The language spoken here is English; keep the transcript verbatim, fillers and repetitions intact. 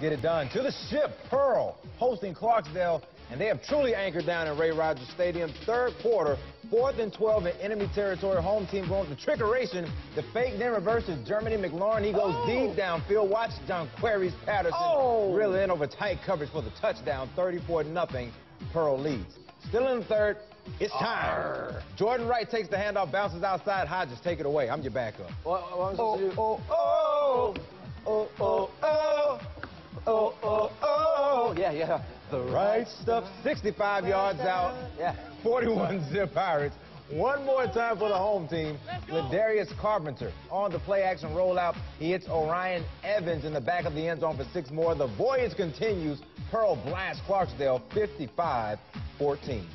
get it done. To the ship, Pearl, hosting Clarksdale, and they have truly anchored down in Ray Rogers Stadium. Third quarter, fourth and twelve in enemy territory. Home team going to trickeration. The fake then reverses Jermany McLaurin. He goes oh. deep downfield. Watch John Queries Patterson oh. reel in over tight coverage for the touchdown. thirty-four nothing. Pearl leads. Still in the third. It's time. Arr. Jordan Wright takes the handoff, bounces outside. Hodges, take it away. I'm your backup. What, what was oh, oh, oh, oh, oh, oh, oh, oh, oh, yeah, yeah. The right stuff. sixty-five yards out. Yeah. forty-one zip Pirates. One more time for the home team. Ledarius Carpenter on the play-action rollout. He hits Orion Evans in the back of the end zone for six more. The voyage continues. Pearl blasts Clarksdale fifty-five fourteen.